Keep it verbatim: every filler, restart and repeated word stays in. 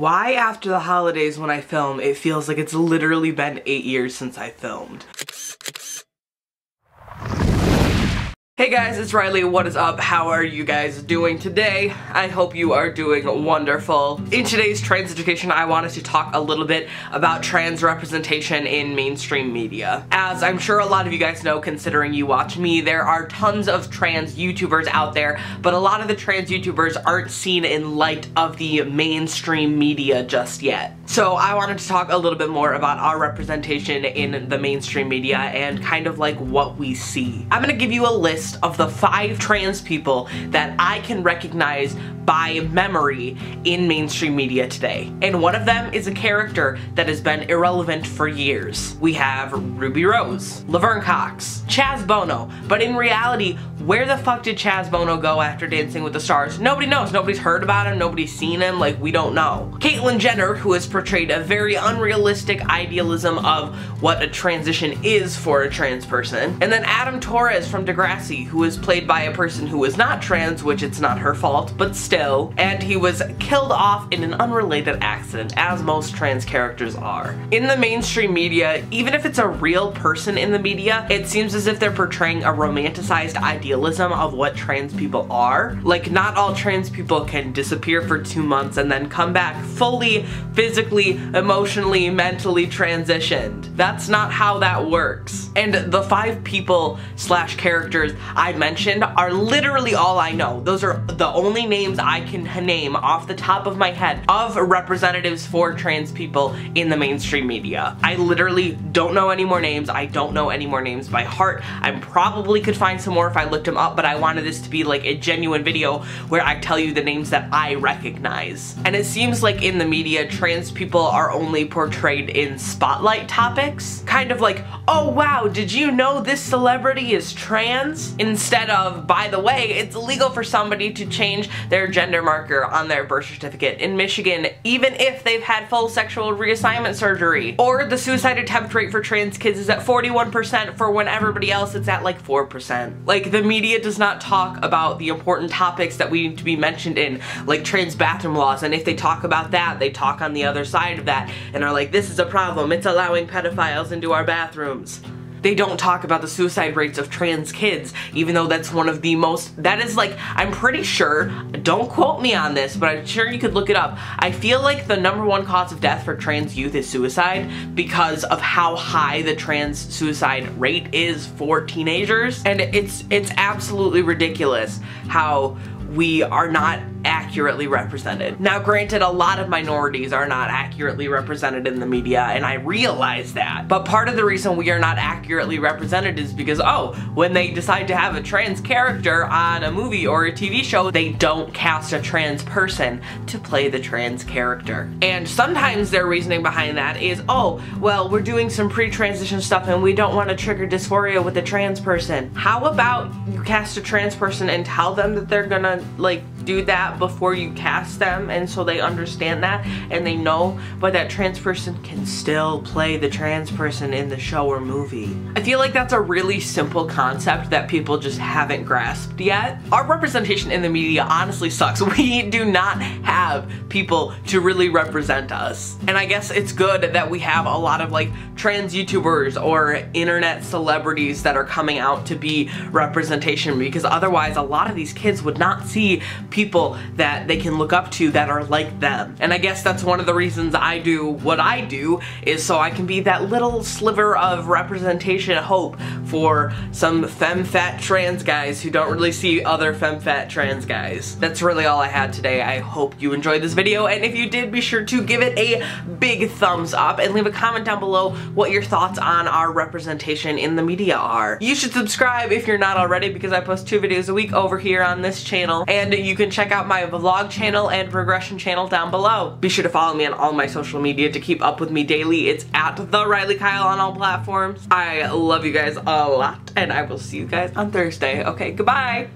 why after the holidays when I film, it feels like it's literally been eight years since I filmed. Hey guys, it's Riley. What is up? How are you guys doing today? I hope you are doing wonderful. In today's trans education, I wanted to talk a little bit about trans representation in mainstream media. As I'm sure a lot of you guys know, considering you watch me, there are tons of trans YouTubers out there, but a lot of the trans YouTubers aren't seen in light of the mainstream media just yet. So I wanted to talk a little bit more about our representation in the mainstream media and kind of like what we see. I'm gonna give you a list of the five trans people that I can recognize by memory in mainstream media today. And one of them is a character that has been irrelevant for years. We have Ruby Rose, Laverne Cox, Chaz Bono, but in reality, where the fuck did Chaz Bono go after Dancing with the Stars? Nobody knows. Nobody's heard about him. Nobody's seen him. Like, we don't know. Caitlyn Jenner, who has portrayed a very unrealistic idealism of what a transition is for a trans person. And then Adam Torres from Degrassi, who was played by a person who was not trans, which it's not her fault, but still, and he was killed off in an unrelated accident, as most trans characters are. In the mainstream media, even if it's a real person in the media, it seems as if they're portraying a romanticized idealism of what trans people are. Like, not all trans people can disappear for two months and then come back fully, physically, emotionally, mentally transitioned. That's not how that works. And the five people slash characters I mentioned are literally all I know. Those are the only names I can name off the top of my head of representatives for trans people in the mainstream media. I literally don't know any more names. I don't know any more names by heart. I probably could find some more if I looked them up, but I wanted this to be like a genuine video where I tell you the names that I recognize. And it seems like in the media, trans people are only portrayed in spotlight topics. Kind of like, oh wow, did you know this celebrity is trans? Instead of, by the way, it's illegal for somebody to change their gender marker on their birth certificate in Michigan, even if they've had full sexual reassignment surgery. Or the suicide attempt rate for trans kids is at forty-one percent for when everybody else it's at like four percent. Like, the media does not talk about the important topics that we need to be mentioned in, like trans bathroom laws, and if they talk about that, they talk on the other side of that and are like, this is a problem, it's allowing pedophiles into our bathrooms. They don't talk about the suicide rates of trans kids, even though that's one of the most, that is like, I'm pretty sure, don't quote me on this, but I'm sure you could look it up. I feel like the number one cause of death for trans youth is suicide because of how high the trans suicide rate is for teenagers. And it's, it's absolutely ridiculous how we are not accurately represented. Now granted, a lot of minorities are not accurately represented in the media, and I realize that. But part of the reason we are not accurately represented is because, oh, when they decide to have a trans character on a movie or a T V show, they don't cast a trans person to play the trans character. And sometimes their reasoning behind that is, oh, well, we're doing some pre-transition stuff and we don't want to trigger dysphoria with a trans person. How about you cast a trans person and tell them that they're gonna, like, do that before you cast them, and so they understand that and they know, but that trans person can still play the trans person in the show or movie. I feel like that's a really simple concept that people just haven't grasped yet. Our representation in the media honestly sucks. We do not have people to really represent us. And I guess it's good that we have a lot of like trans YouTubers or internet celebrities that are coming out to be representation, because otherwise a lot of these kids would not see people people that they can look up to that are like them. And I guess that's one of the reasons I do what I do, is so I can be that little sliver of representation hope for some femme-fat trans guys who don't really see other femme-fat trans guys. That's really all I had today. I hope you enjoyed this video, and if you did, be sure to give it a big thumbs up and leave a comment down below what your thoughts on our representation in the media are. You should subscribe if you're not already, because I post two videos a week over here on this channel, and you can check out my vlog channel and regression channel down below. Be sure to follow me on all my social media to keep up with me daily. It's at the Riley Kyle on all platforms. I love you guys a lot, and I will see you guys on Thursday. Okay, goodbye.